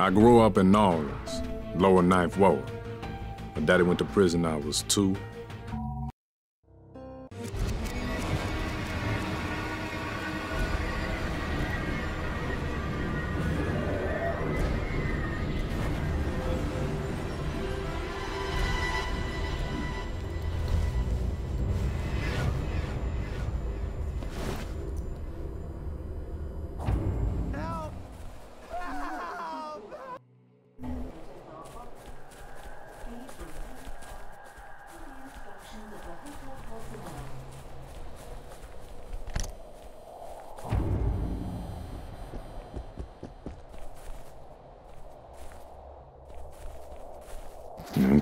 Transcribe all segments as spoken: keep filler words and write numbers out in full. I grew up in New Orleans, lower ninth ward. My daddy went to prison when I was two.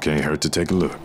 Can't hurt to take a look.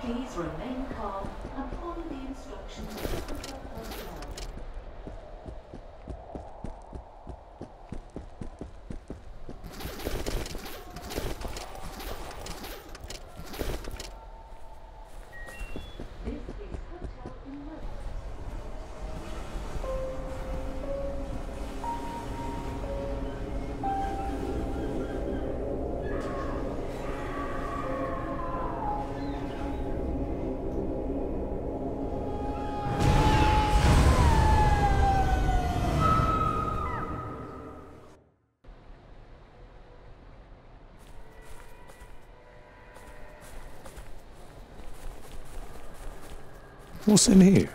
Please remain calm and follow the instructions of the control personnel. What's in here?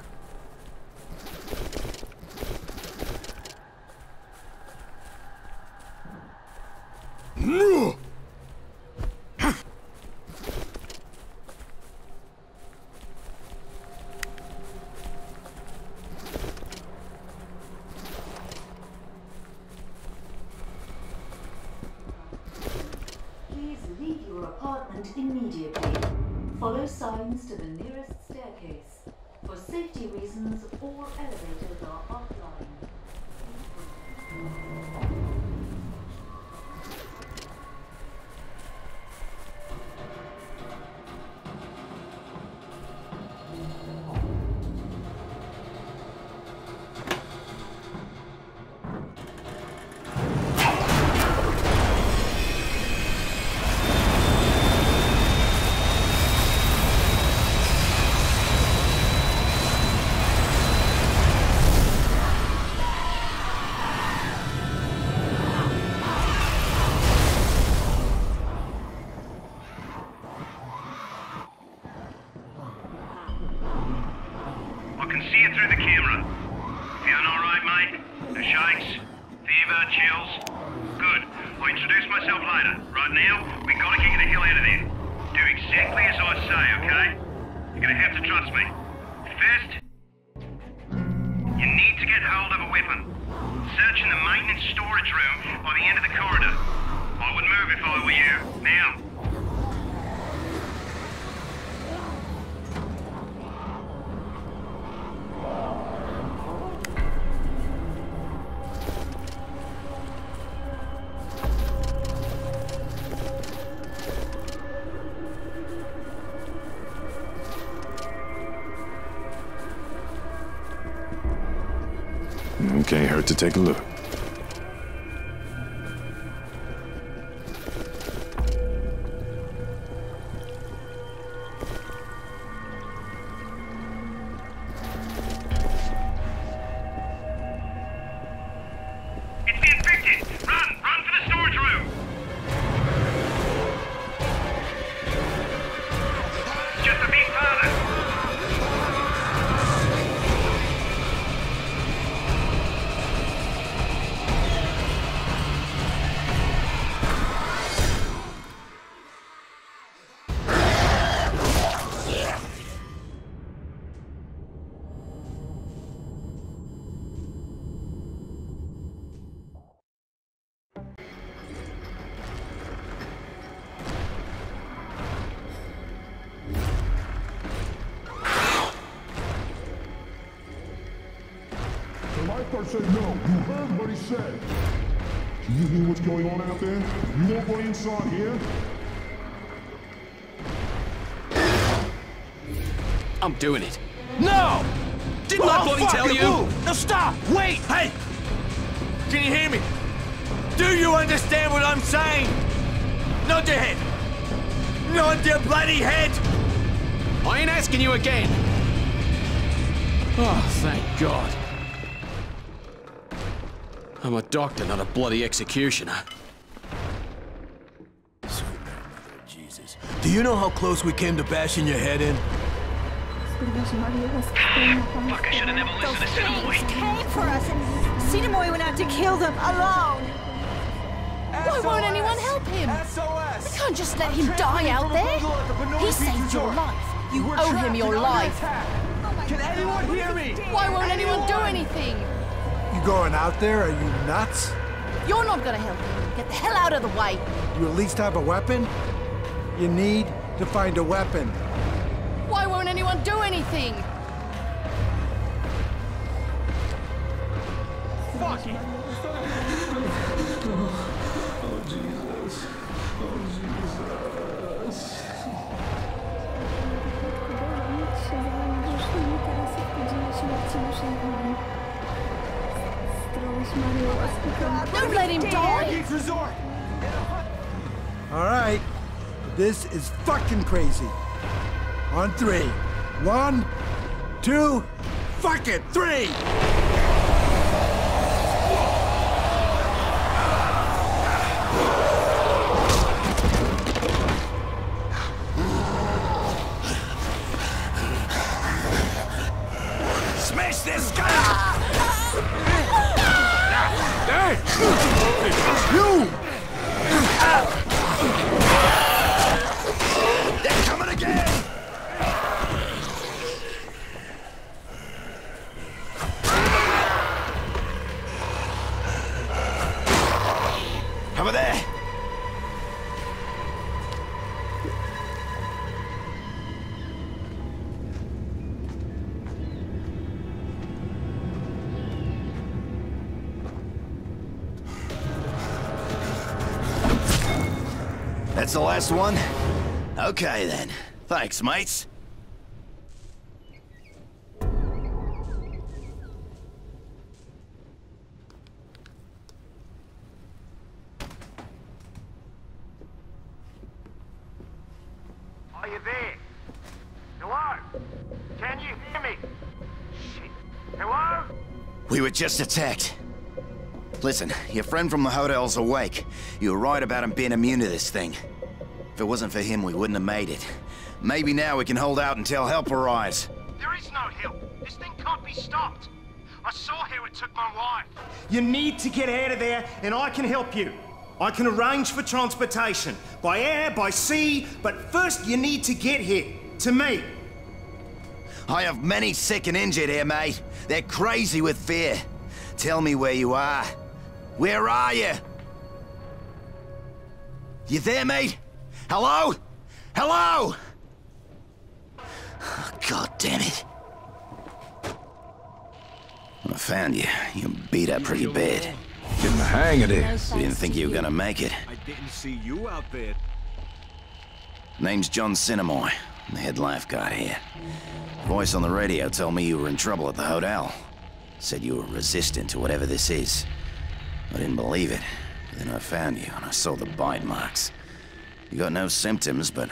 Please leave your apartment immediately. Follow signs to the nearest staircase. For safety reasons, all elevators are offline. Can't hurt to take a look. I say no. You heard what he said. Do you hear what's going on out there? You won't go inside here. I'm doing it. No! Didn't my buddy tell you? Now stop! Wait! Hey! Can you hear me? Do you understand what I'm saying? Nod your head! Nod your bloody head! I ain't asking you again! Oh, thank God. I'm a doctor, not a bloody executioner. Sweet Jesus. Do you know how close we came to bashing your head in? Fuck, I should have never listened to Sinamoi. Those things came for us, and Sinamoi went out to kill them alone. S O S. Why won't anyone help him? S O S. We can't just let I'm him die out there. The he saved your life. You We're owe him your life. Oh Can God. anyone hear me? Why won't anyone, anyone do anything? You going out there? Are you nuts? You're not gonna help him. Get the hell out of the way. You at least have a weapon? You need to find a weapon. Why won't anyone do anything? Fuck it. Oh, Jesus. Oh, Jesus. Don't let him die! Alright. This is fucking crazy. On three. One, two, fuck it, three! Smash this guy! You! They're coming again! That's the last one? Okay then. Thanks, mates. Are you there? Hello? Can you hear me? Shit. Hello? We were just attacked. Listen, your friend from the hotel's awake. You were right about him being immune to this thing. If it wasn't for him, we wouldn't have made it. Maybe now we can hold out until help arrives. There is no help. This thing can't be stopped. I saw how it took my wife. You need to get out of there, and I can help you. I can arrange for transportation. By air, by sea, but first you need to get here. To me. I have many sick and injured here, mate. They're crazy with fear. Tell me where you are. Where are you? You there, mate? Hello? Hello? Oh, God damn it. I found you. You beat up pretty bad. Getting the hang of it. We didn't think you were gonna make it. I didn't see you out there. Name's John Sinamoi. I'm the head lifeguard here. Voice on the radio told me you were in trouble at the hotel. Said you were resistant to whatever this is. I didn't believe it. Then I found you, and I saw the bite marks. You got no symptoms, but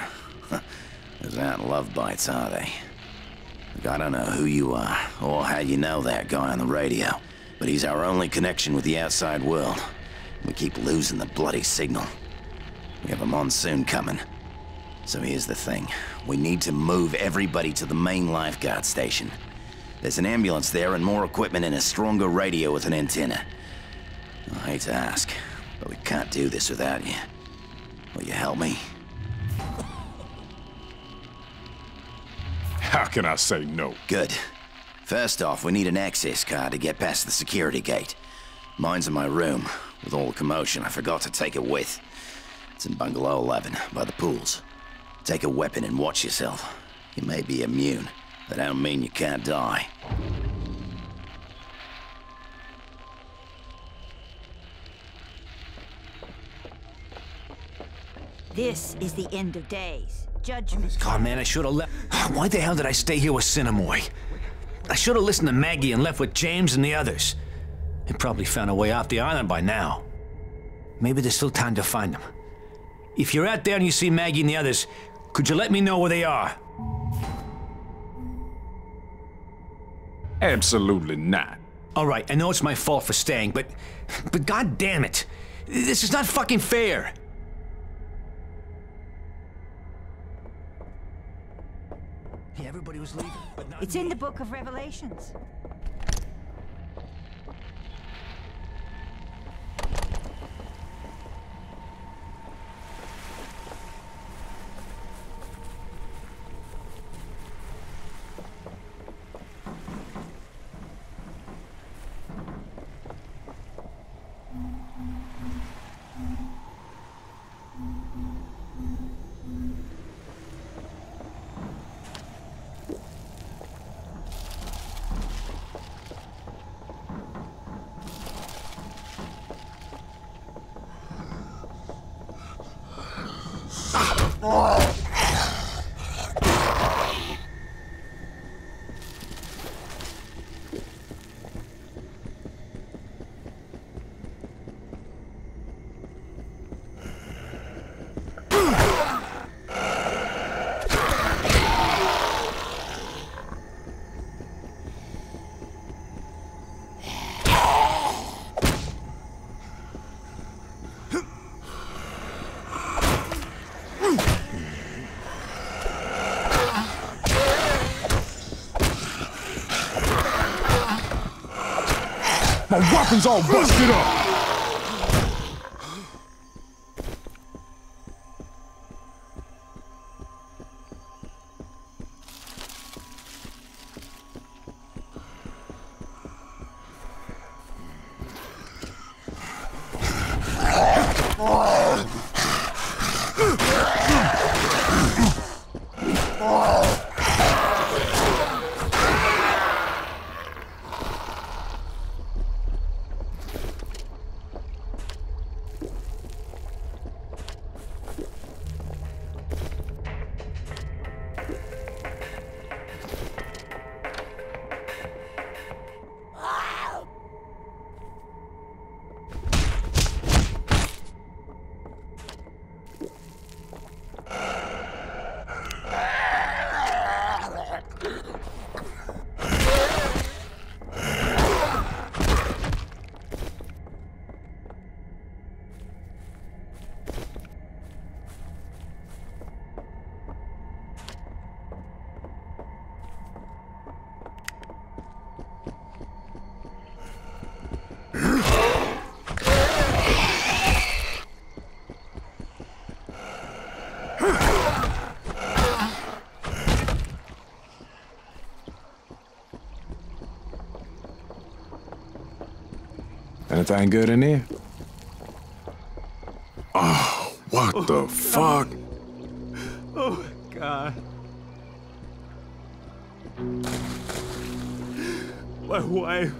those aren't love bites, are they? Look, I don't know who you are, or how you know that guy on the radio, but he's our only connection with the outside world. We keep losing the bloody signal. We have a monsoon coming. So here's the thing. We need to move everybody to the main lifeguard station. There's an ambulance there and more equipment and a stronger radio with an antenna. I hate to ask, but we can't do this without you. Will you help me? How can I say no? Good. First off, we need an access card to get past the security gate. Mine's in my room. With all the commotion, I forgot to take it with. It's in Bungalow eleven, by the pools. Take a weapon and watch yourself. You may be immune, but that don't mean you can't die. This is the end of days. Judgment. God, man, I should have left. Why the hell did I stay here with Sinamoi? I should have listened to Maggie and left with James and the others. They probably found a way off the island by now. Maybe there's still time to find them. If you're out there and you see Maggie and the others, could you let me know where they are? Absolutely not. All right, I know it's my fault for staying, but... But god damn it! This is not fucking fair! Yeah, everybody was leaving, but not... It's in the Book of Revelations. My weapon's all busted up! Anything good in here? Oh, what oh, the God. fuck? Oh, God. My wife.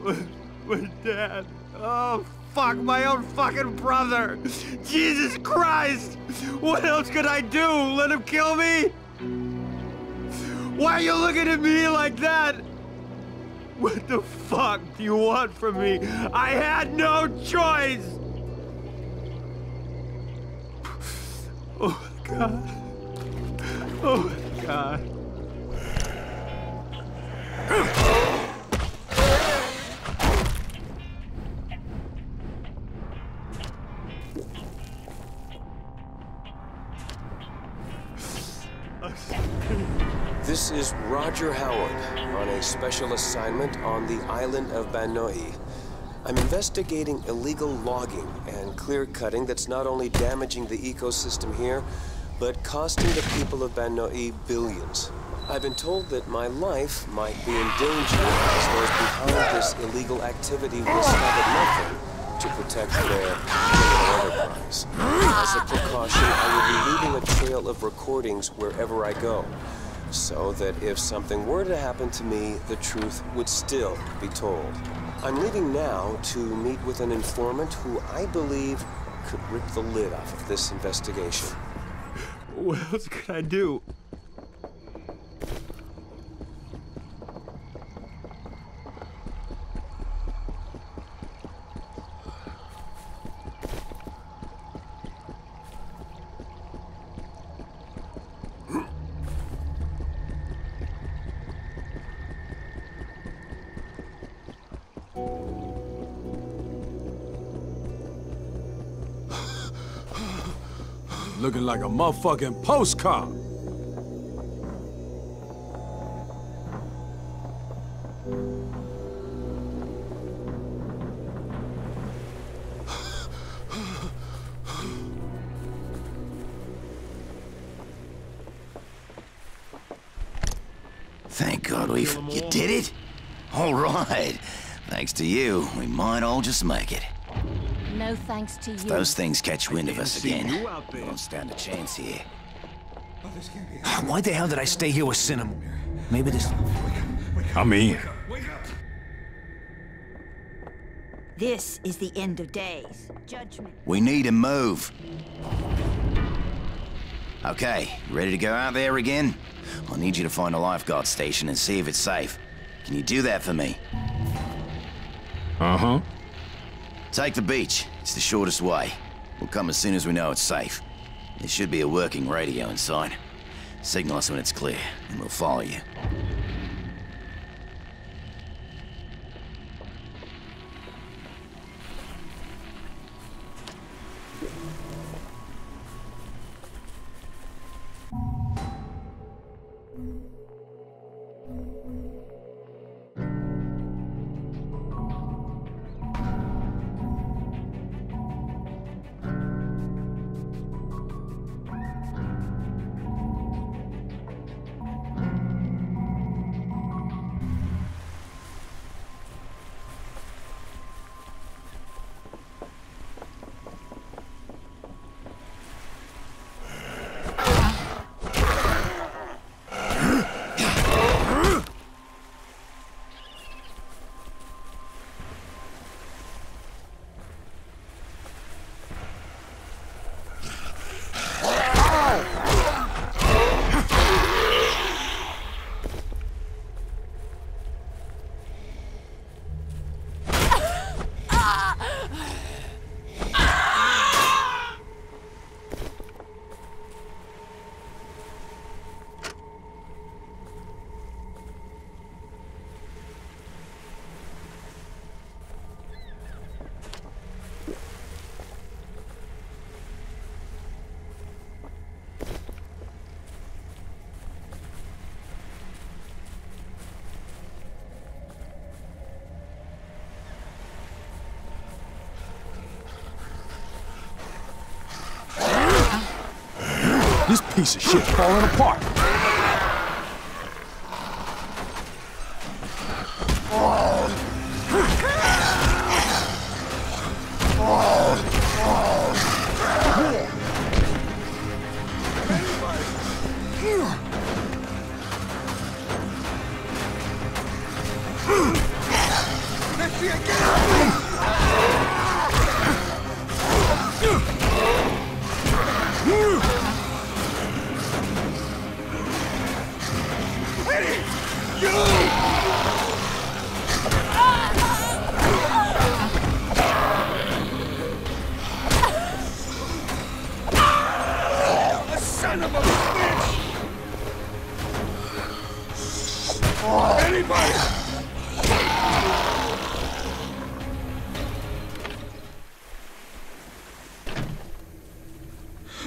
My, my dad. Oh, fuck, my own fucking brother. Jesus Christ! What else could I do? Let him kill me? Why are you looking at me like that? What the fuck do you want from me? I had no choice! Oh, God. Oh, God. This is Roger Howard, on a special assignment on the island of Banoi. I'm investigating illegal logging and clear-cutting that's not only damaging the ecosystem here, but costing the people of Banoi billions. I've been told that my life might be in danger as those behind this illegal activity will stop at nothing to protect their criminal enterprise. As a precaution, I will be leaving a trail of recordings wherever I go, so that if something were to happen to me, the truth would still be told. I'm leaving now to meet with an informant who I believe could rip the lid off of this investigation. What else could I do? Looking like a motherfucking postcard. Thank God we've... You did it? All right. Thanks to you, we might all just make it. No thanks to you. If those things catch wind of us again, we don't stand a chance here. Oh, this can't be. Why the hell did I stay here with Sinamoi? Maybe this... I'm in. This is the end of days. Judgment. We need a move. Okay, ready to go out there again? I'll need you to find a lifeguard station and see if it's safe. Can you do that for me? Uh-huh. Take the beach. It's the shortest way. We'll come as soon as we know it's safe. There should be a working radio inside. Signal us when it's clear, and we'll follow you. This piece of shit falling apart.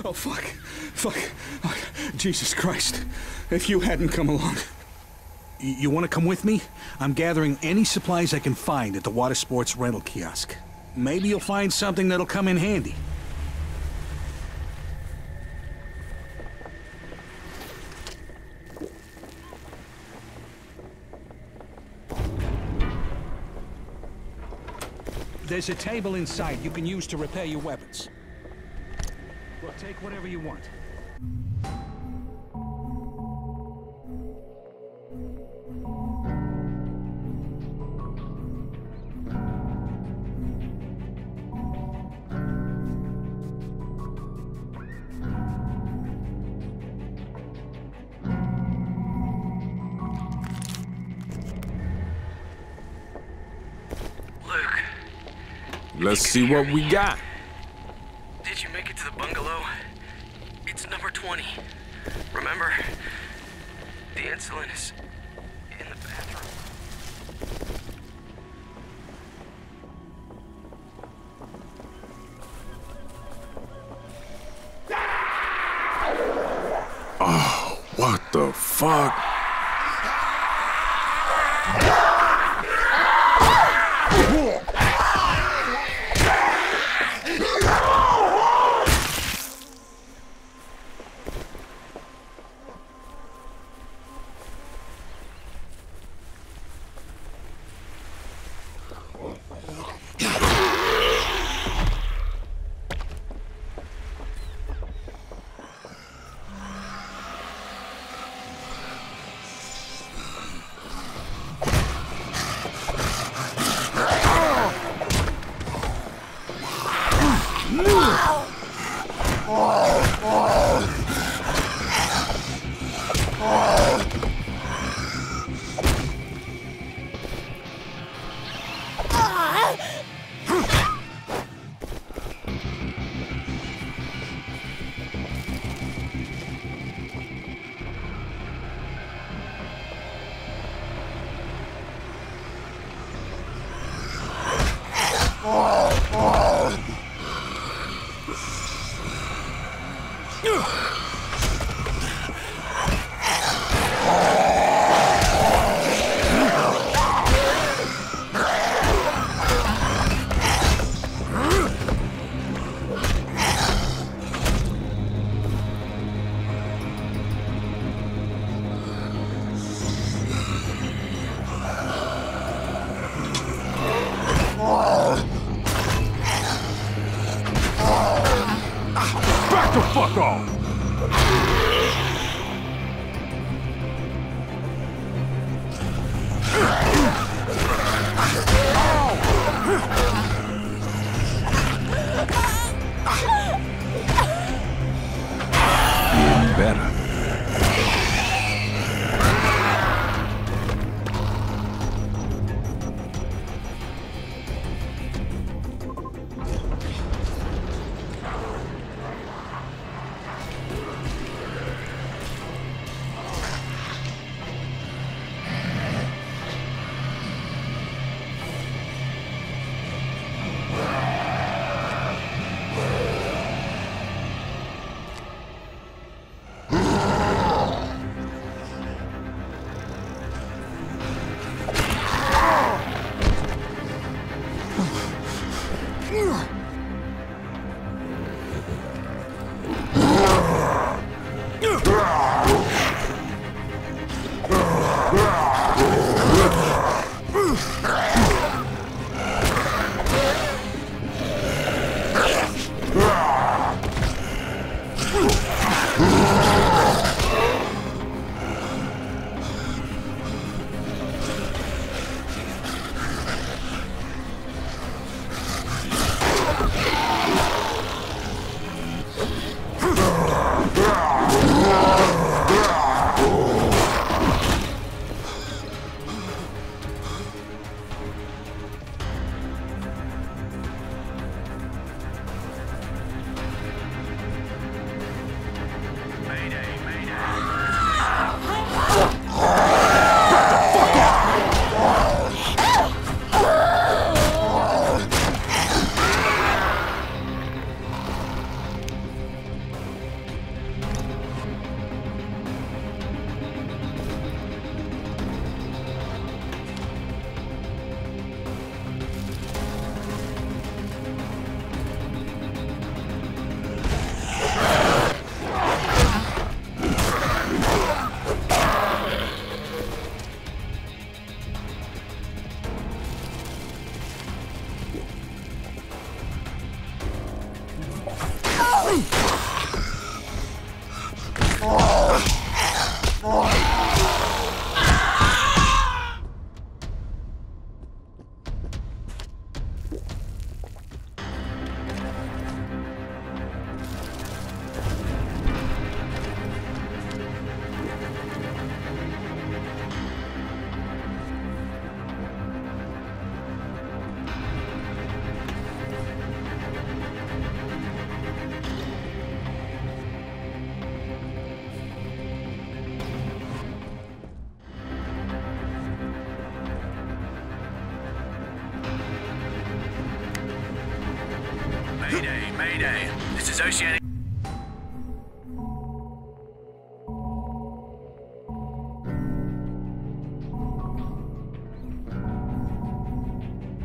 Oh, fuck. Fuck. Oh, Jesus Christ. If you hadn't come along. Y you want to come with me? I'm gathering any supplies I can find at the water sports rental kiosk. Maybe you'll find something that'll come in handy. There's a table inside you can use to repair your weapons. Well, take whatever you want. Let's see what we got. Did you make it to the bungalow? It's number twenty. Remember, the insulin is in the bathroom. Oh, what the fuck? day. This is Oceanic...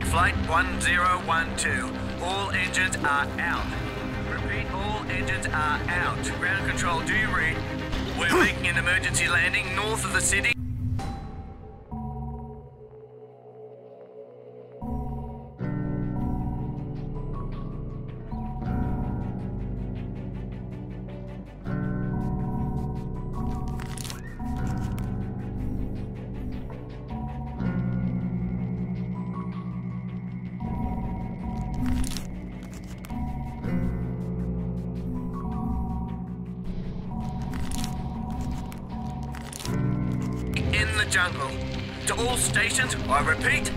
Flight one zero one two. All engines are out. Repeat, all engines are out. Ground control, do you read? We're making an emergency landing north of the city. Jungle. To all stations, I repeat.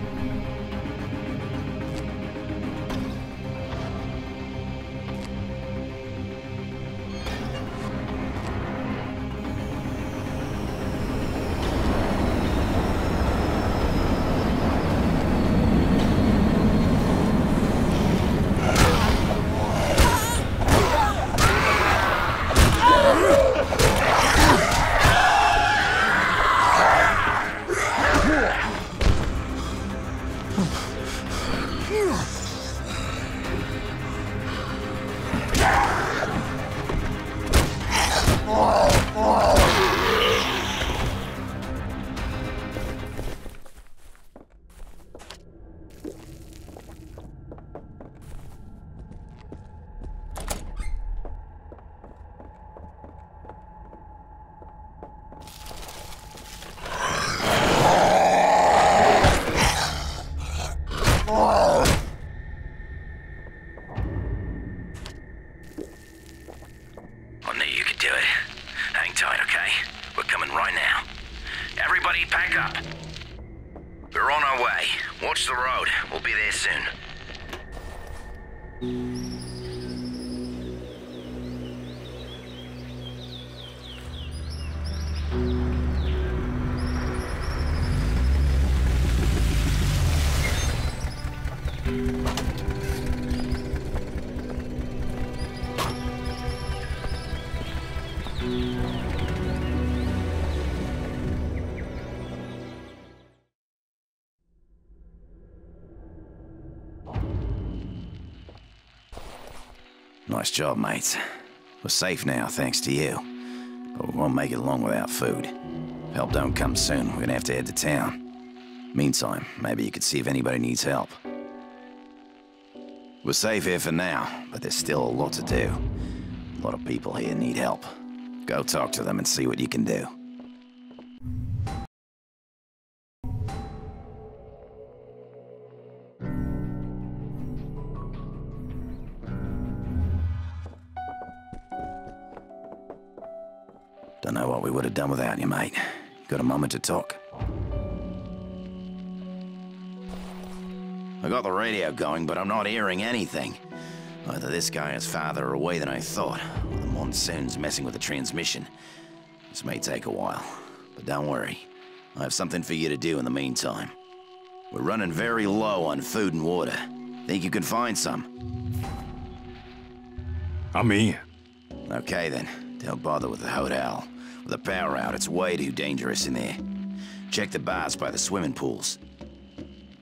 Nice job, mates. We're safe now, thanks to you. But we won't make it long without food. If help don't come soon, we're gonna have to head to town. Meantime, maybe you could see if anybody needs help. We're safe here for now, but there's still a lot to do. A lot of people here need help. Go talk to them and see what you can do. Don't know what we would have done without you, mate. Got a moment to talk? I got the radio going, but I'm not hearing anything. Either this guy is farther away than I thought, or the monsoon's messing with the transmission. This may take a while, but don't worry. I have something for you to do in the meantime. We're running very low on food and water. Think you could find some? I'm here. Okay then, don't bother with the hotel. With the power out, it's way too dangerous in there. Check the bars by the swimming pools.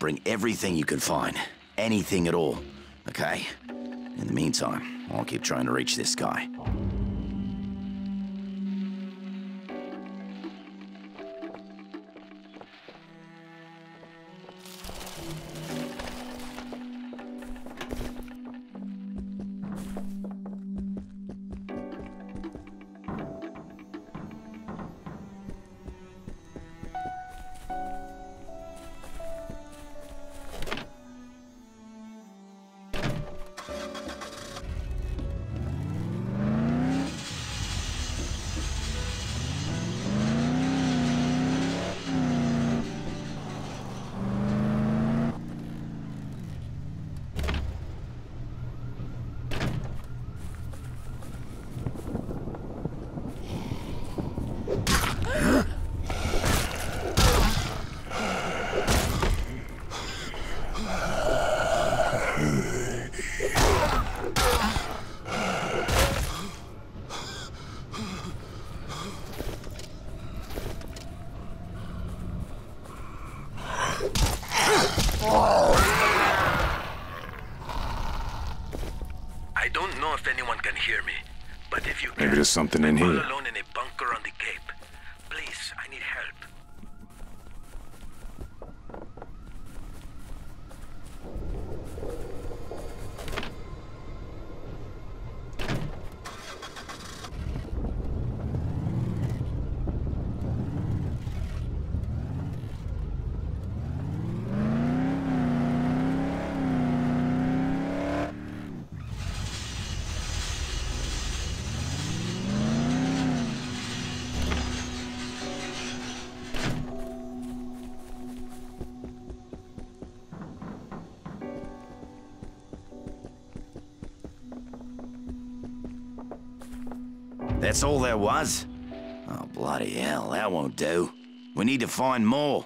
Bring everything you can find. Anything at all. Okay? In the meantime, I'll keep trying to reach this guy. I don't know if anyone can hear me, but if you can, maybe there's something in here. Alone in a bunker on the Cape. Please, I need help. That's all there was? Oh, bloody hell, that won't do. We need to find more.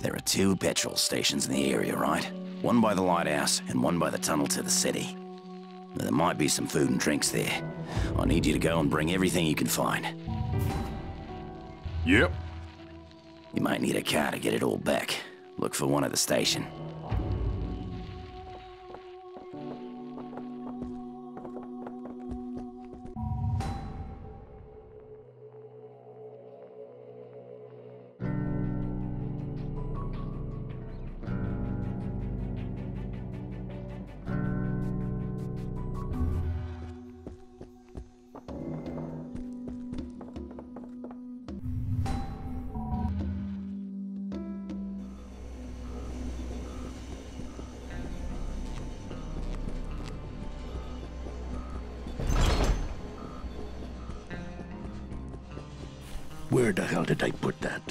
There are two petrol stations in the area, right? One by the lighthouse and one by the tunnel to the city. There might be some food and drinks there. I need you to go and bring everything you can find. Yep. You might need a car to get it all back. Look for one at the station. Where the hell did I put that?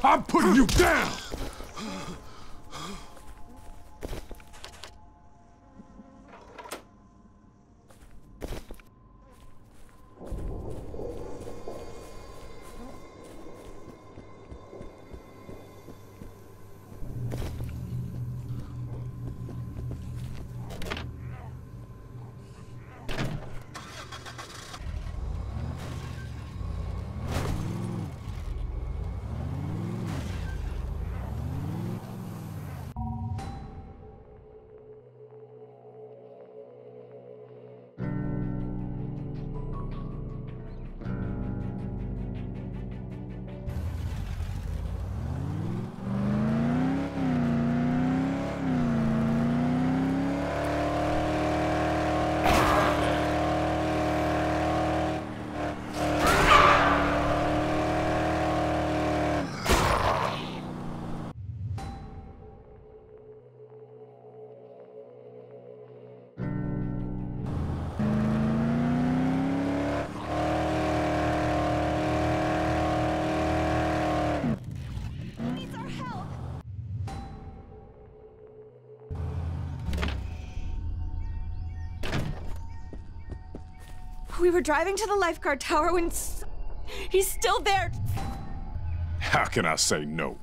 I'm putting you down! We were driving to the lifeguard tower when s he's still there. How can I say no?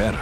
better.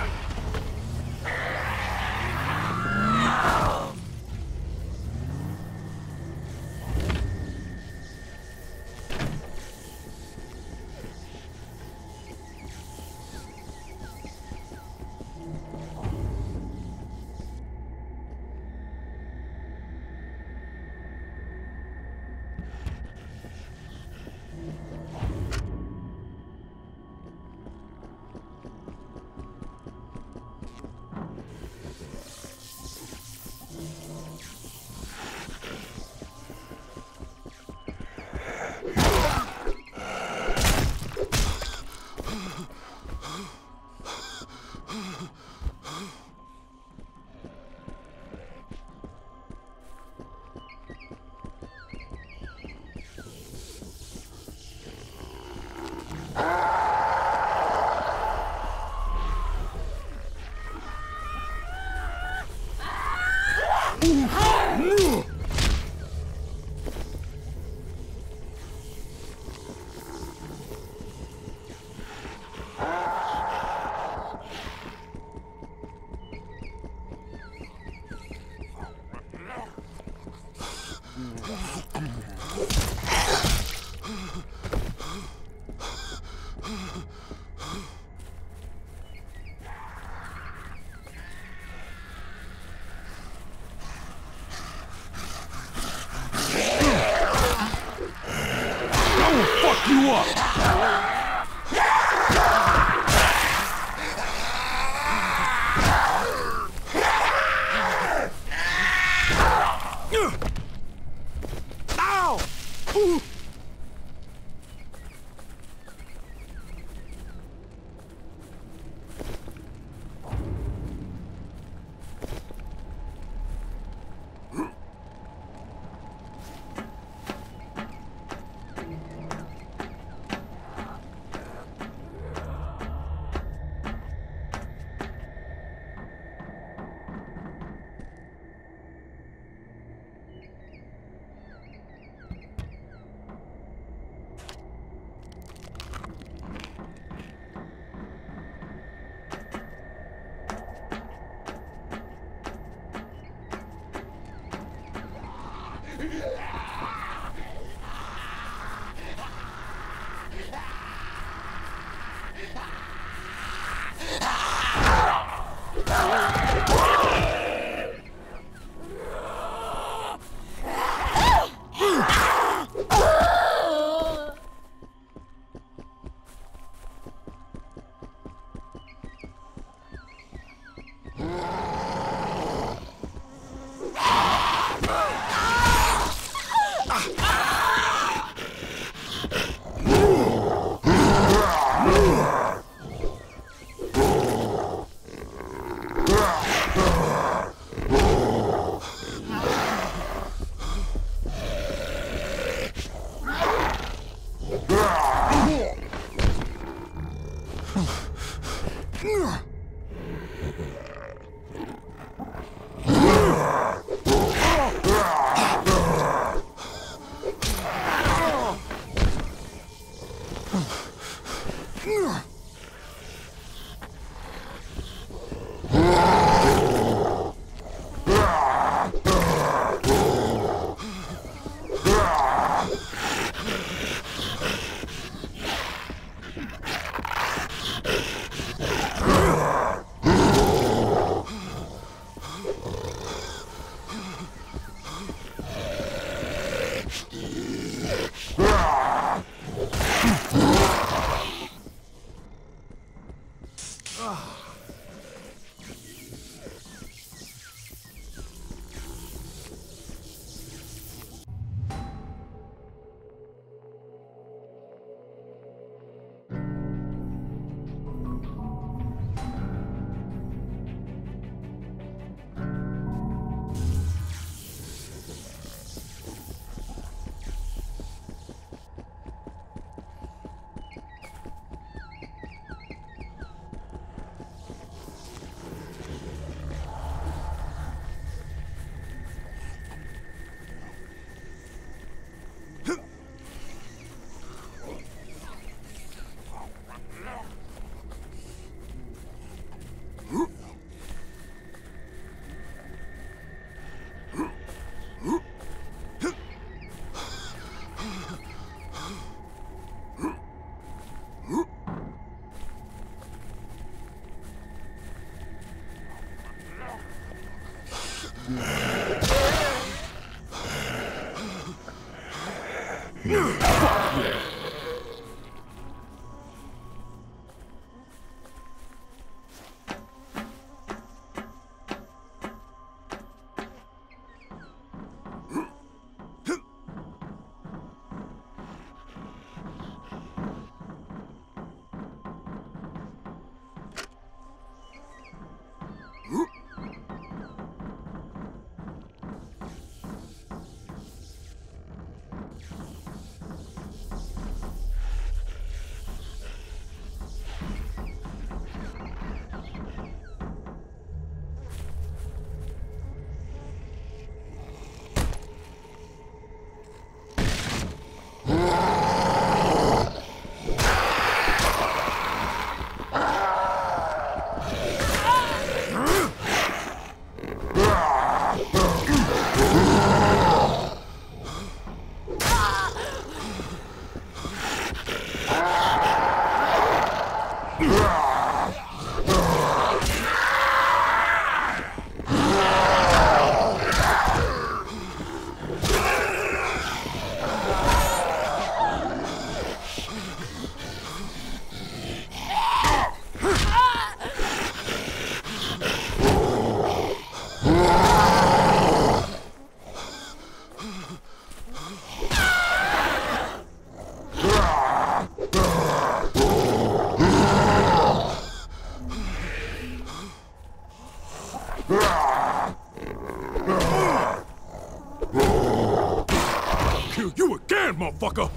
Motherfucker!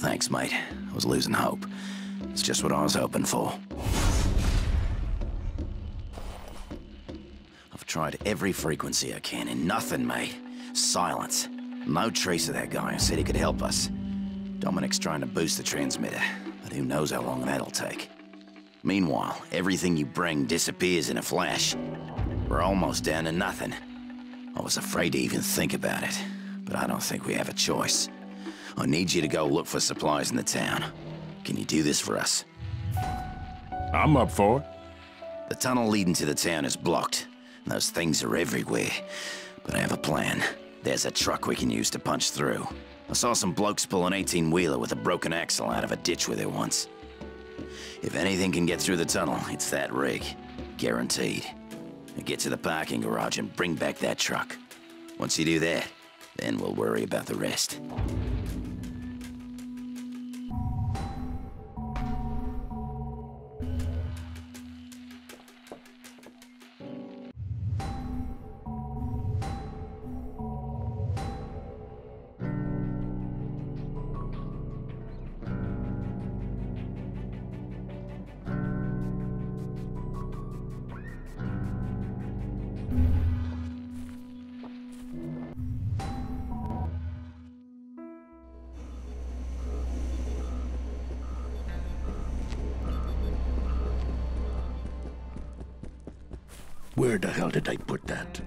Thanks, mate. I was losing hope. It's just what I was hoping for. I've tried every frequency I can and nothing, mate. Silence. No trace of that guy who said he could help us. Dominic's trying to boost the transmitter, but who knows how long that'll take. Meanwhile, everything you bring disappears in a flash. We're almost down to nothing. I was afraid to even think about it, but I don't think we have a choice. I need you to go look for supplies in the town. Can you do this for us? I'm up for it. The tunnel leading to the town is blocked. Those things are everywhere. But I have a plan. There's a truck we can use to punch through. I saw some blokes pull an eighteen-wheeler with a broken axle out of a ditch with it once. If anything can get through the tunnel, it's that rig. Guaranteed. Now get to the parking garage and bring back that truck. Once you do that, then we'll worry about the rest. Where the hell did I put that?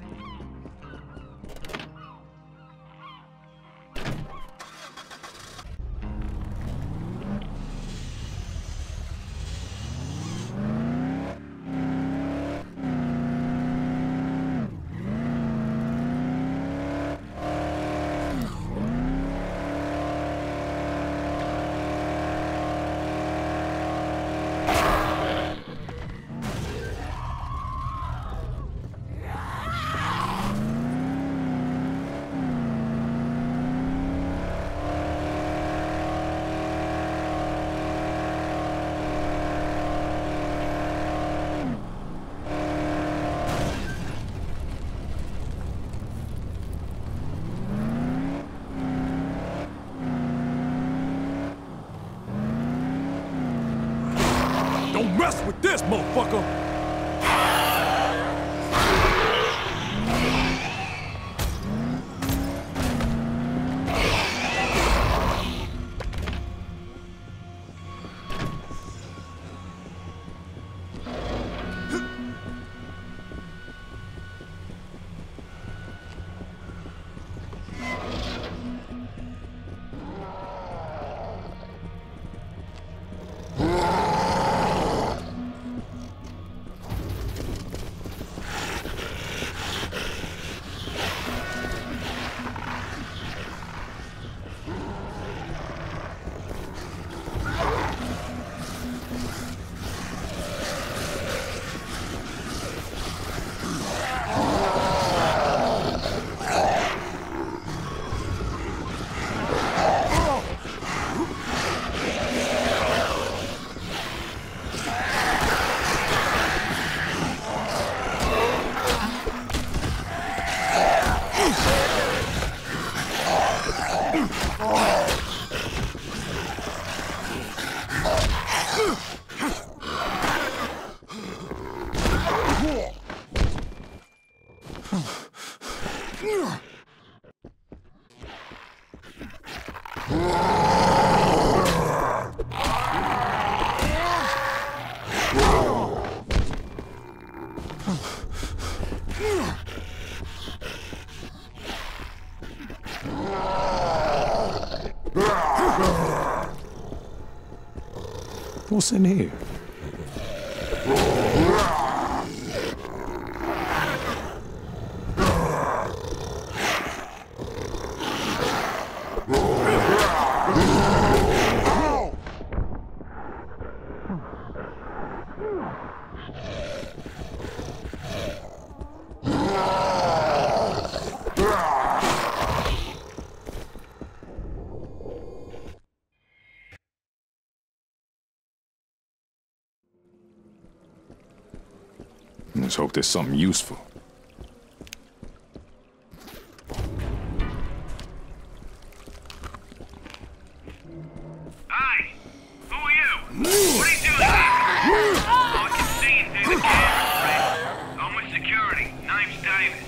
Mess with this, motherfucker! What's in here? Let's hope there's something useful. What are you doing here? All I can see is through the camera. I'm with security. Name's Davis.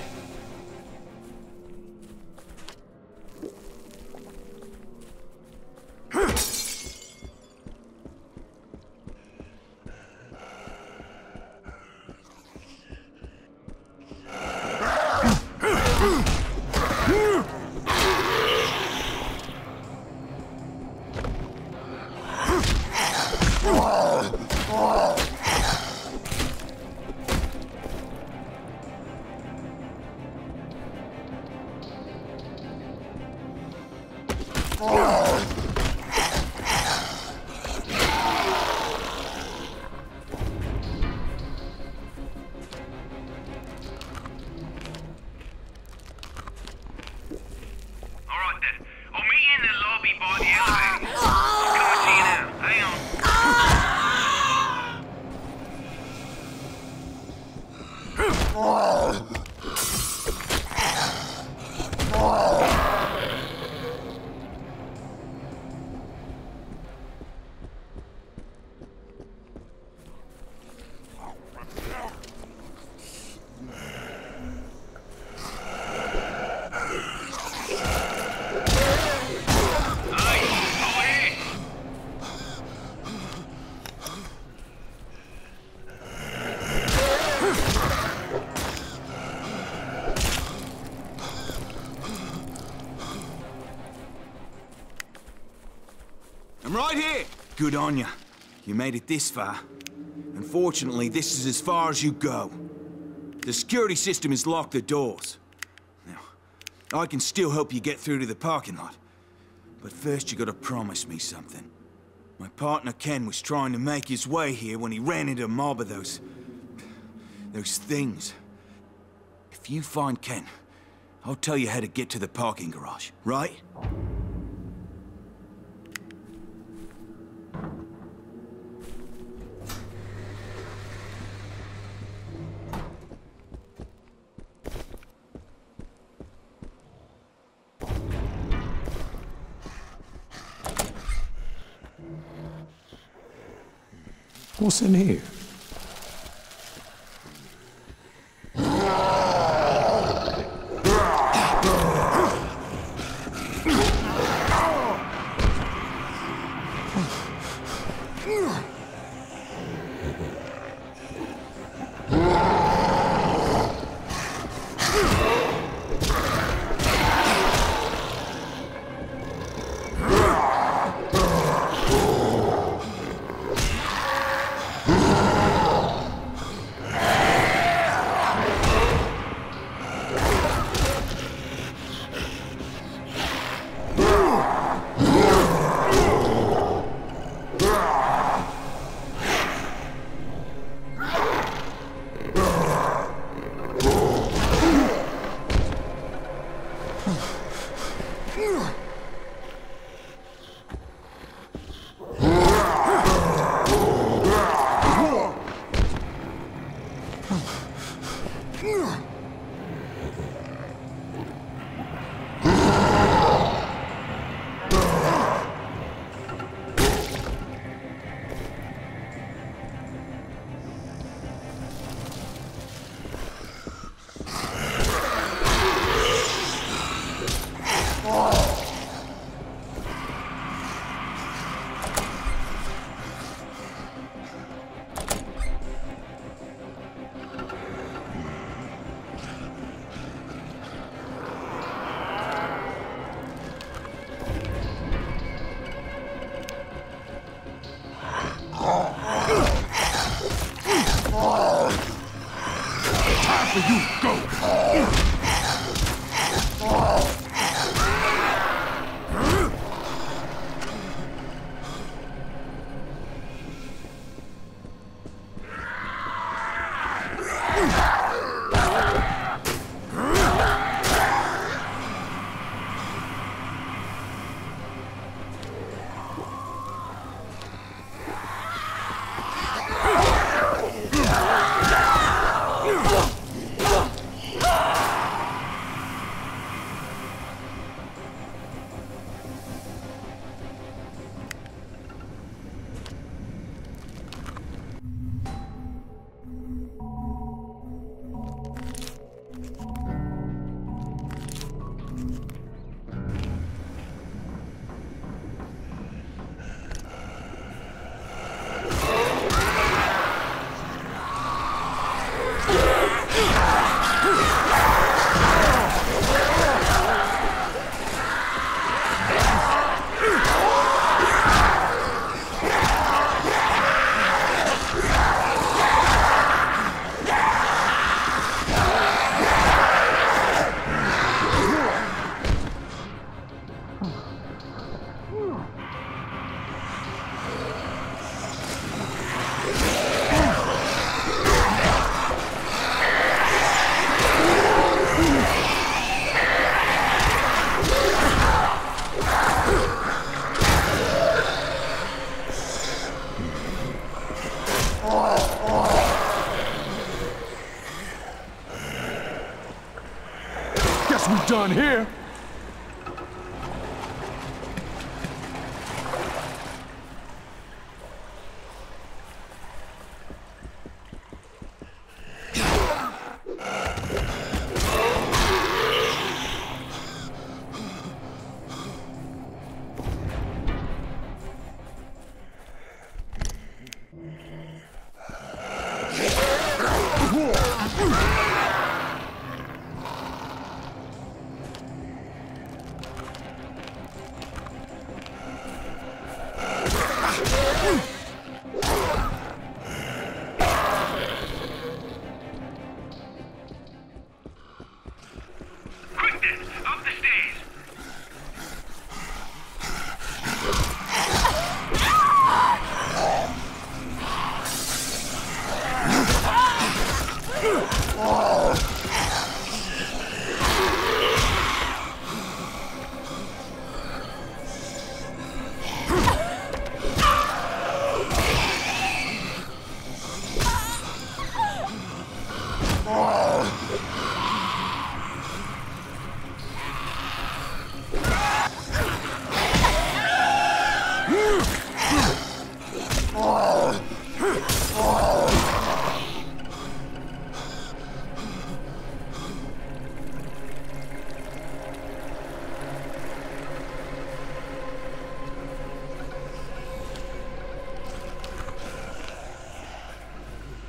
Right here! Good on you. You made it this far. Unfortunately, this is as far as you go. The security system has locked the doors. Now, I can still help you get through to the parking lot. But first you gotta promise me something. My partner Ken was trying to make his way here when he ran into a mob of those... those things. If you find Ken, I'll tell you how to get to the parking garage, right? What's in here? Oh! one here.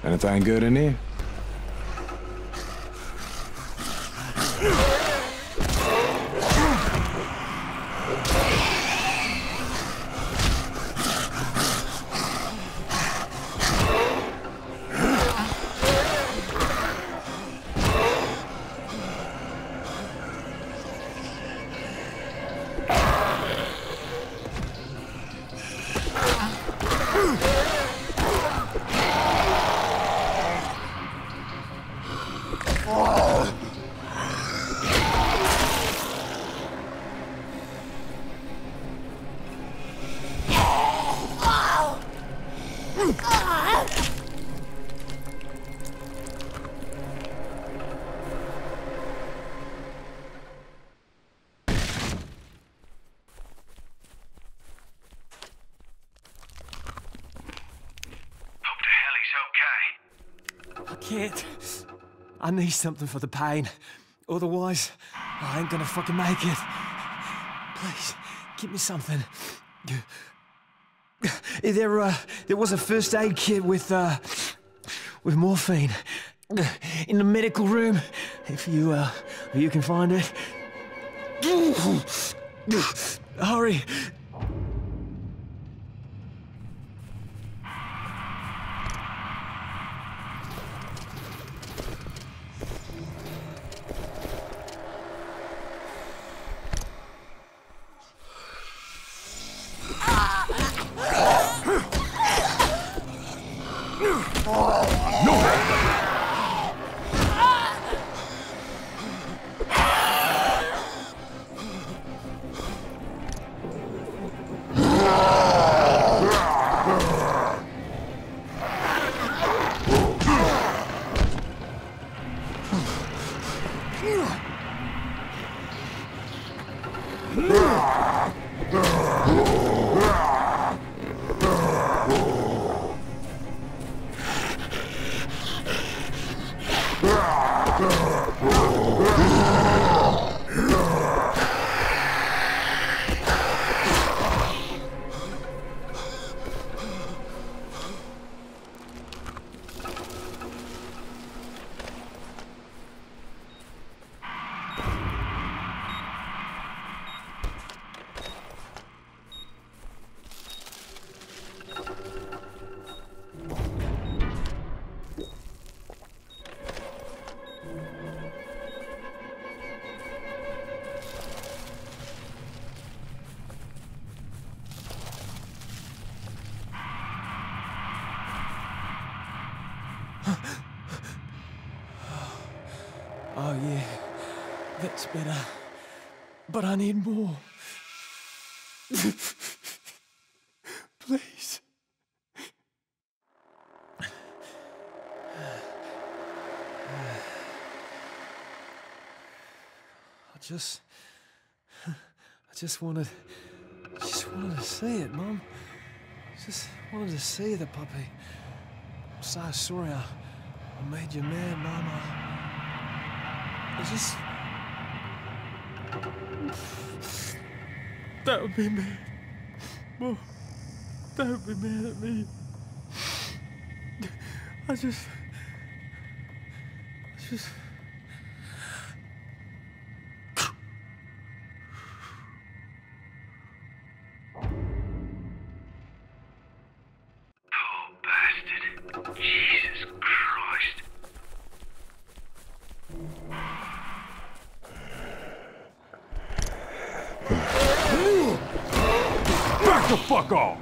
Anything good in here? I need something for the pain. Otherwise, I ain't gonna fucking make it. Please, give me something. There, uh, there was a first aid kit with, uh, with morphine in the medical room. If you, uh, if you can find it. Hurry. Better, but I need more. Please. I just... I just wanted... just wanted to see it, Mum. Just wanted to see the puppy. I'm so sorry I, I made you mad, Mum. I, I just... Don't be mad. Mum, don't be mad at me. I just... I just... Fuck off!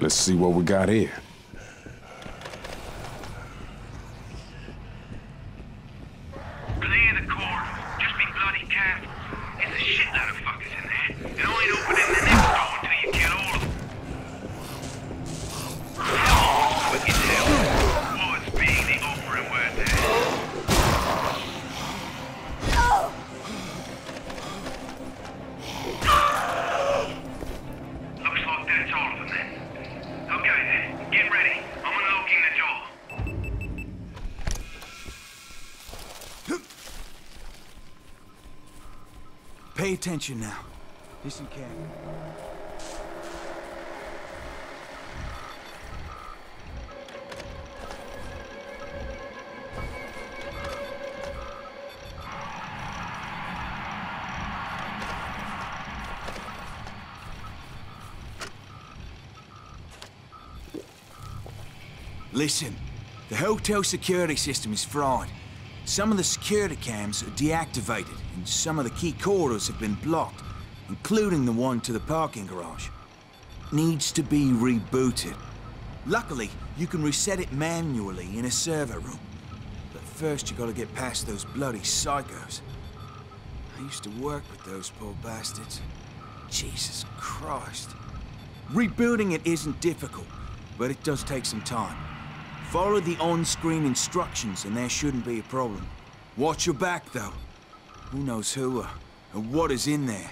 Let's see what we got here. Play the court. Just be bloody careful. There's a shitload of fuckers in there. It ain't opening the next door until you kill all of them. Hell, wicked hell. Words being the offering word there. Looks like that's all of them then. Okay, get ready. I'm unlocking the door. Pay attention now. Listen carefully. Listen, the hotel security system is fried. Some of the security cams are deactivated, and some of the key corridors have been blocked, including the one to the parking garage. Needs to be rebooted. Luckily, you can reset it manually in a server room. But first, you gotta get past those bloody psychos. I used to work with those poor bastards. Jesus Christ. Rebooting it isn't difficult, but it does take some time. Follow the on-screen instructions and there shouldn't be a problem. Watch your back, though. Who knows who uh, and what is in there.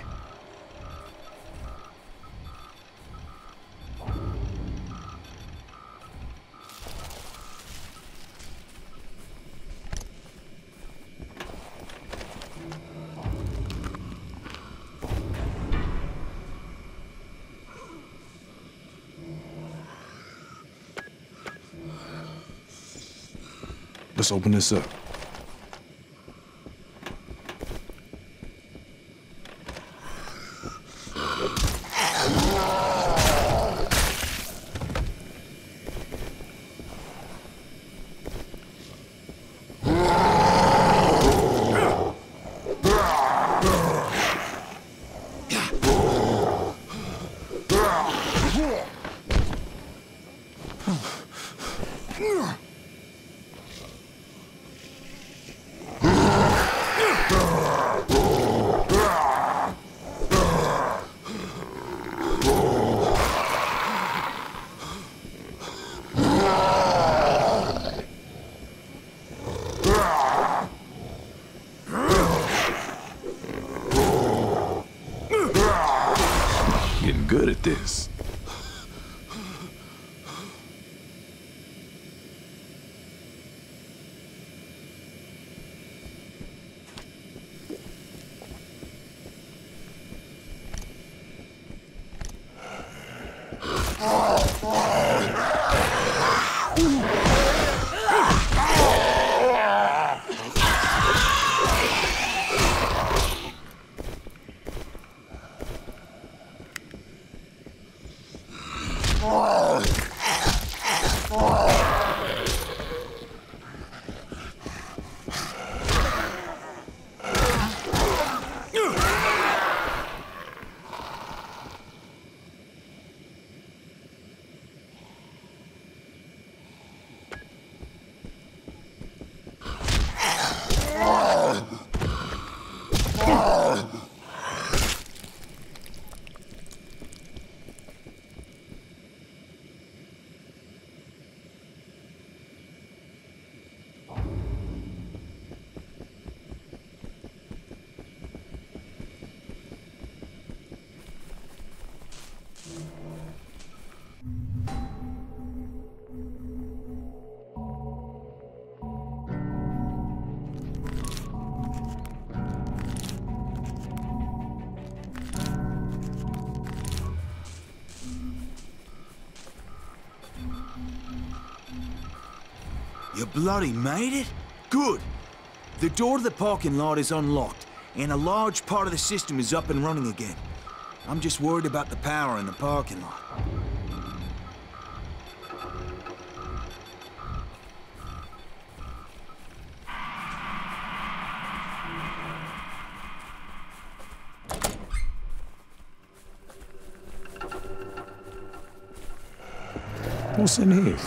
Let's open this up. I'm good at this. You bloody made it? Good. The door to the parking lot is unlocked, and a large part of the system is up and running again. I'm just worried about the power in the parking lot. What's in here?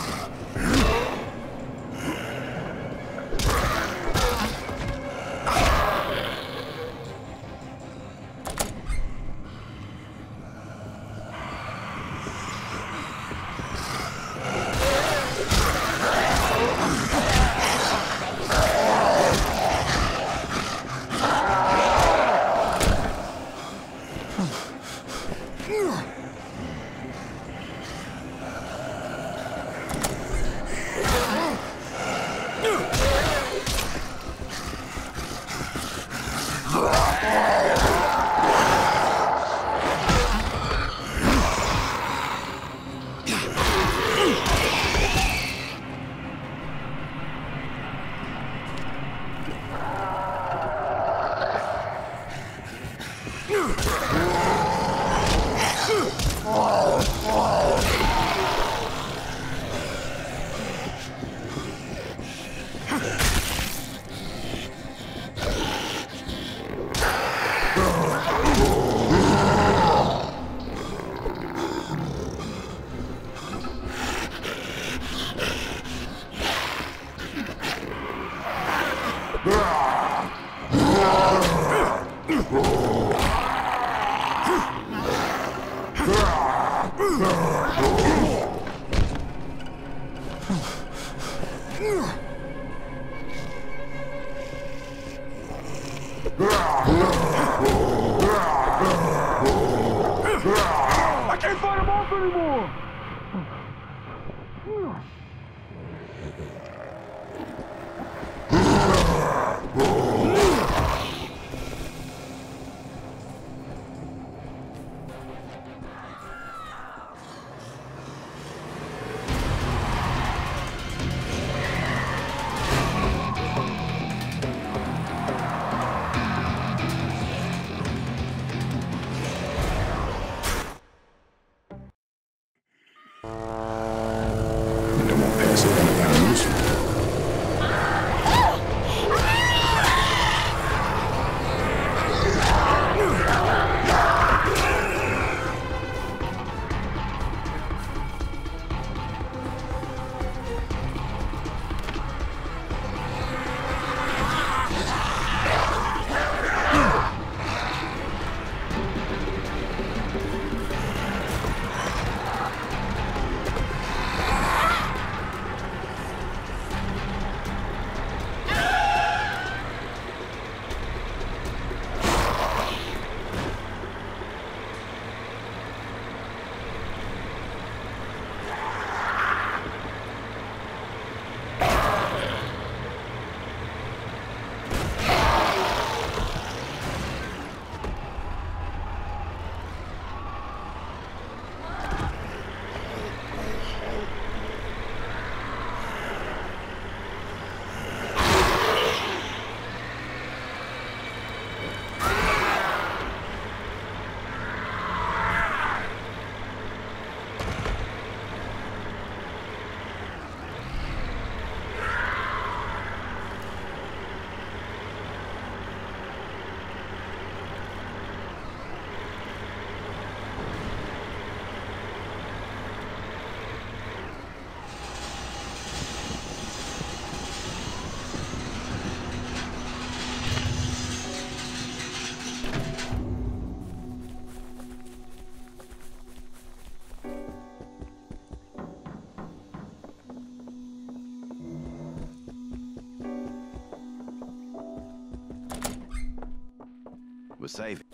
We're saving.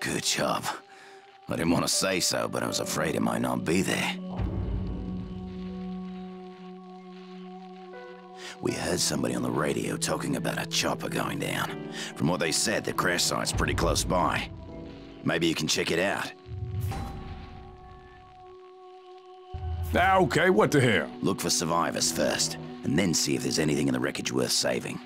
Good job. I didn't want to say so, but I was afraid it might not be there. We heard somebody on the radio talking about a chopper going down. From what they said, the crash site's pretty close by. Maybe you can check it out. Ah, okay, what the hell? Look for survivors first, and then see if there's anything in the wreckage worth saving.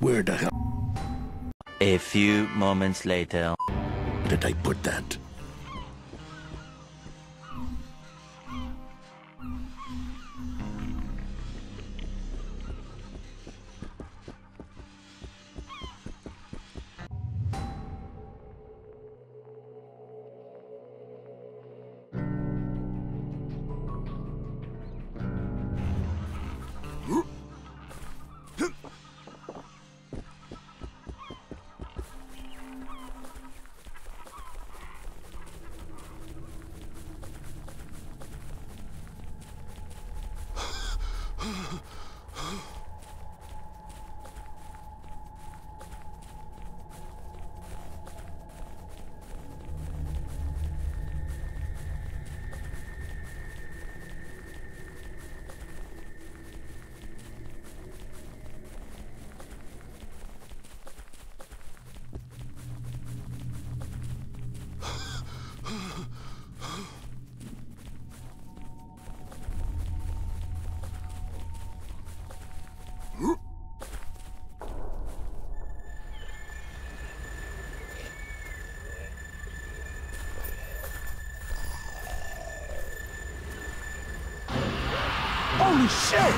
Where the hell? A few moments later. Did I put that? Holy shit!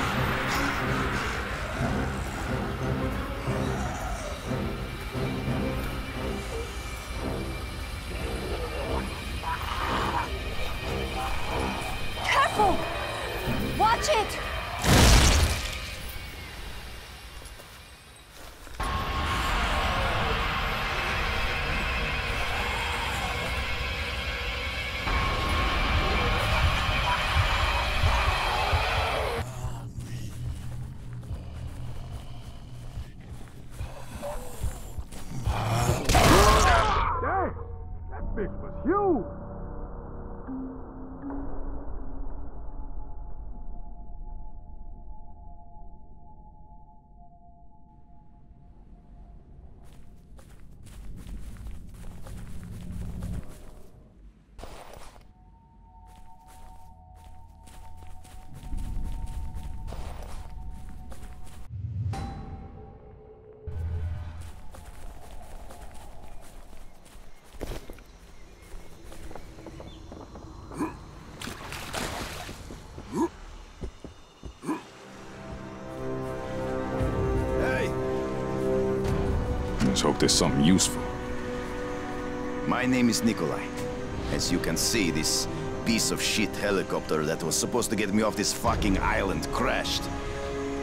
Hope there's something useful. My name is Nikolai. As you can see, this piece of shit helicopter that was supposed to get me off this fucking island crashed.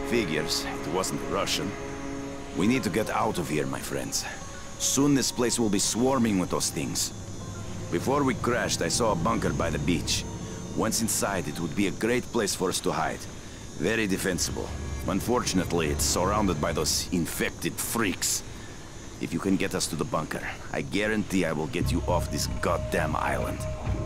Figures, it wasn't Russian. We need to get out of here, my friends. Soon this place will be swarming with those things. Before we crashed, I saw a bunker by the beach. Once inside, it would be a great place for us to hide. Very defensible. Unfortunately, it's surrounded by those infected freaks. If you can get us to the bunker, I guarantee I will get you off this goddamn island. Oh!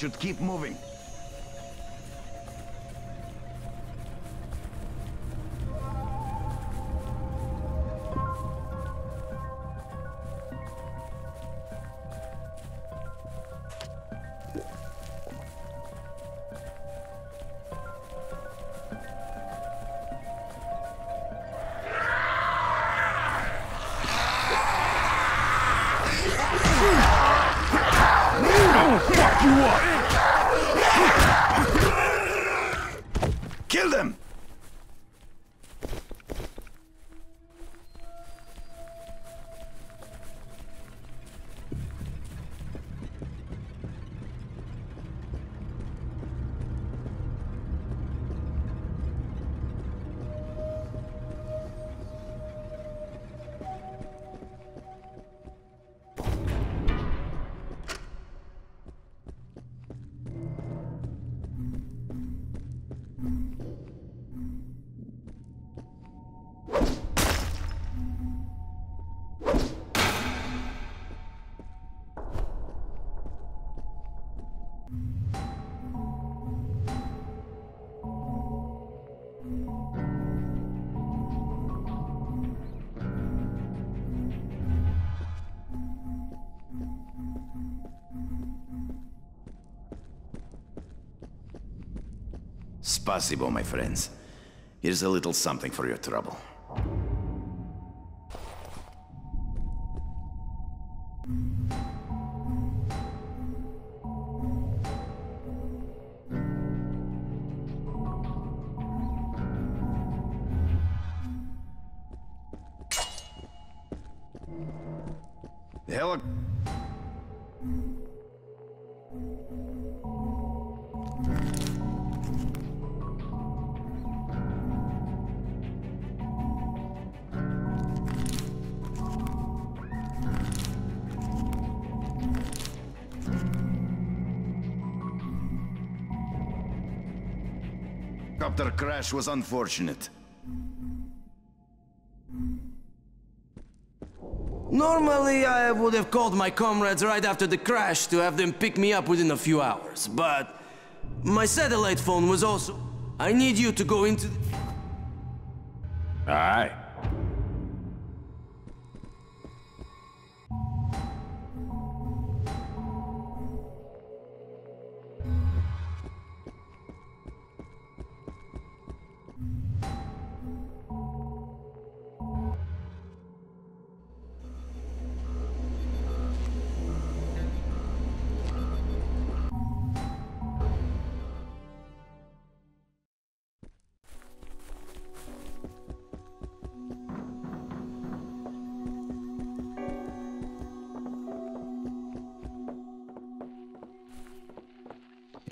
should keep moving. Spasibo, my friends. Here's a little something for your trouble. The hell... The crash was unfortunate. Normally, I would have called my comrades right after the crash to have them pick me up within a few hours, but my satellite phone was also... I need you to go into... Aye.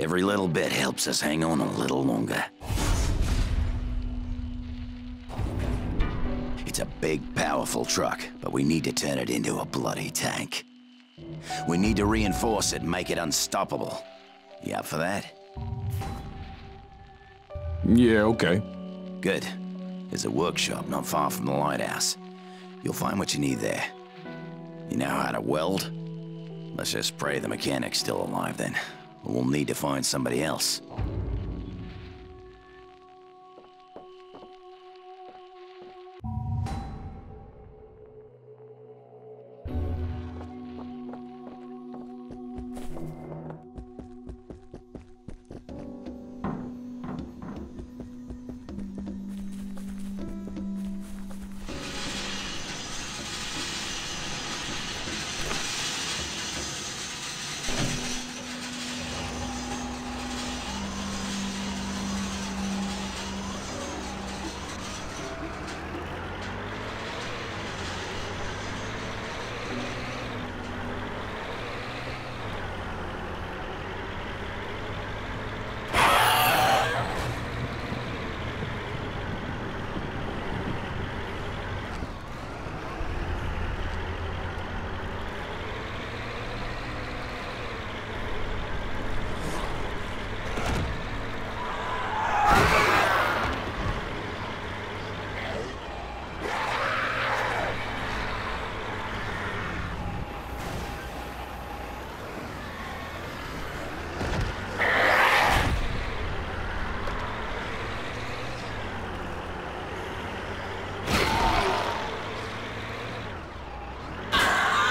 Every little bit helps us hang on a little longer. It's a big, powerful truck, but we need to turn it into a bloody tank. We need to reinforce it and make it unstoppable. You up for that? Yeah, okay. Good. There's a workshop not far from the lighthouse. You'll find what you need there. You know how to weld? Let's just pray the mechanic's still alive then. We'll need to find somebody else.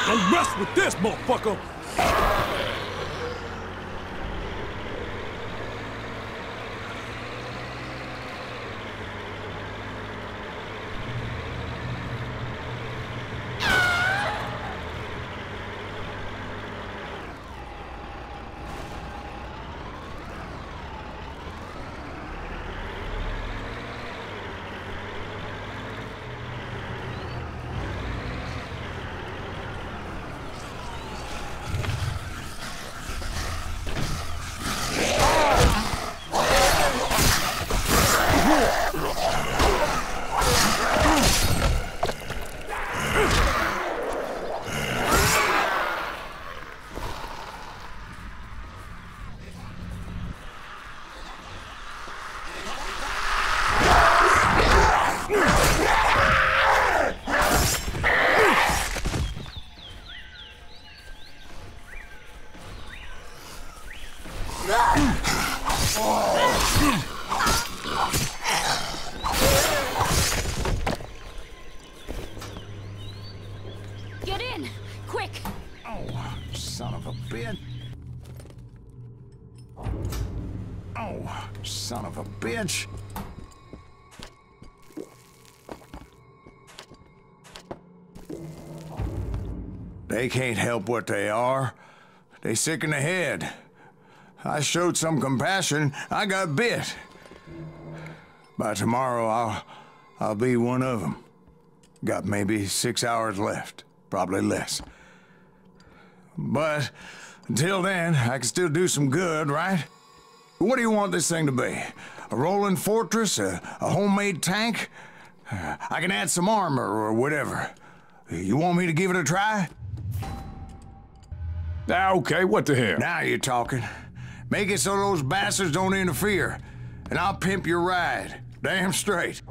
Don't mess with this, motherfucker! Bitch! They can't help what they are. They sick in the head. I showed some compassion. I got bit. By tomorrow, I'll, I'll be one of them. Got maybe six hours left, probably less. But until then, I can still do some good, right? What do you want this thing to be? A rolling fortress? A, a homemade tank? Uh, I can add some armor or whatever. You want me to give it a try? Ah, okay, what the hell? Now you're talking. Make it so those bastards don't interfere, and I'll pimp your ride. Damn straight.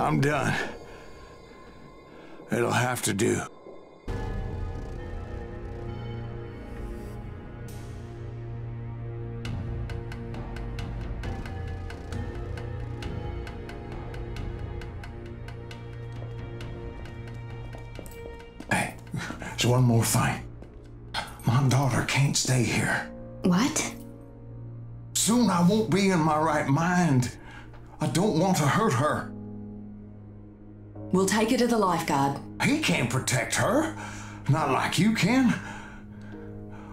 I'm done. It'll have to do. Hey, there's one more thing. My daughter can't stay here. What? Soon I won't be in my right mind. I don't want to hurt her. We'll take her to the lifeguard. He can't protect her. Not like you can.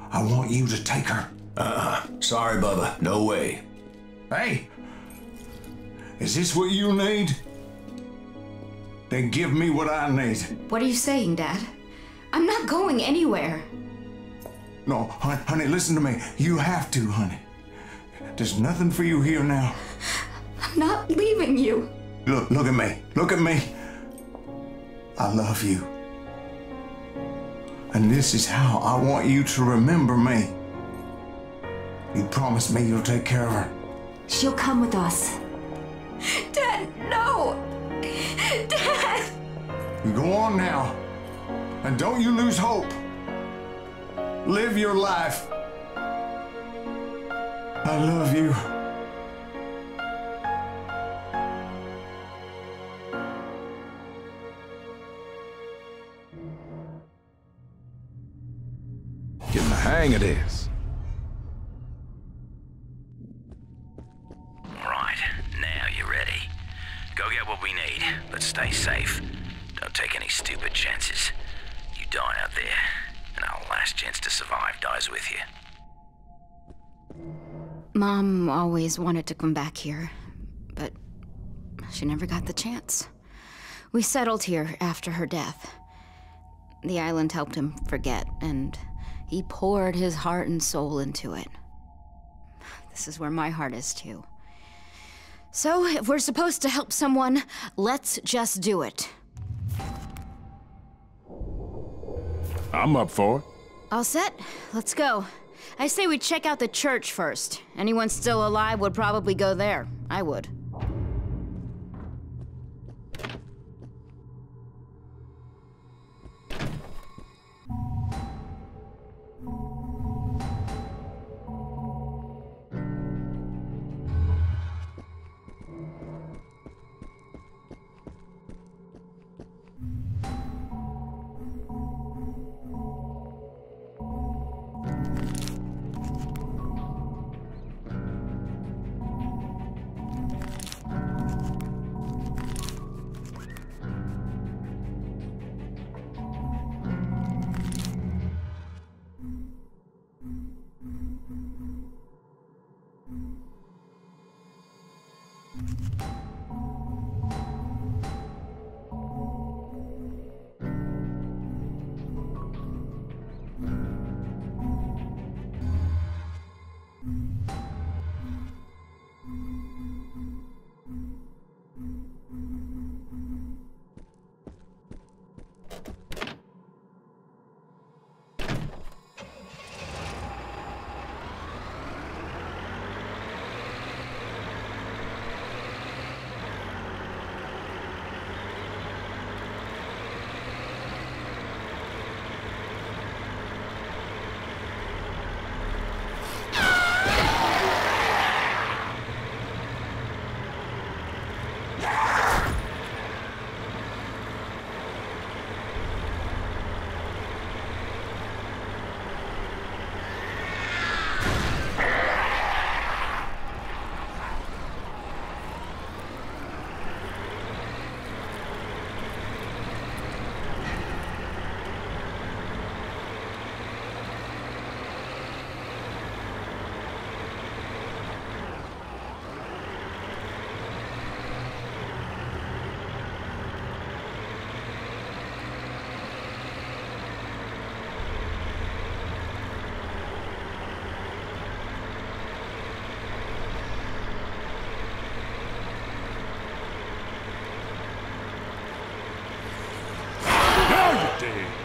I want you to take her. Uh-uh. Sorry, Bubba. No way. Hey, is this what you need? Then give me what I need. What are you saying, Dad? I'm not going anywhere. No, honey, listen to me. You have to, honey. There's nothing for you here now. I'm not leaving you. Look, look at me. Look at me. I love you. And this is how I want you to remember me. You promised me you'll take care of her. She'll come with us. Dad, no! Dad! You go on now. And don't you lose hope. Live your life. I love you. Getting the hang of this. Right, now you're ready. Go get what we need, but stay safe. Don't take any stupid chances. You die out there, and our last chance to survive dies with you. Mom always wanted to come back here, but she never got the chance. We settled here after her death. The island helped him forget, and he poured his heart and soul into it. This is where my heart is too. So if we're supposed to help someone, let's just do it. I'm up for it. All set? Let's go. I say we check out the church first. Anyone still alive would probably go there. I would. Damn.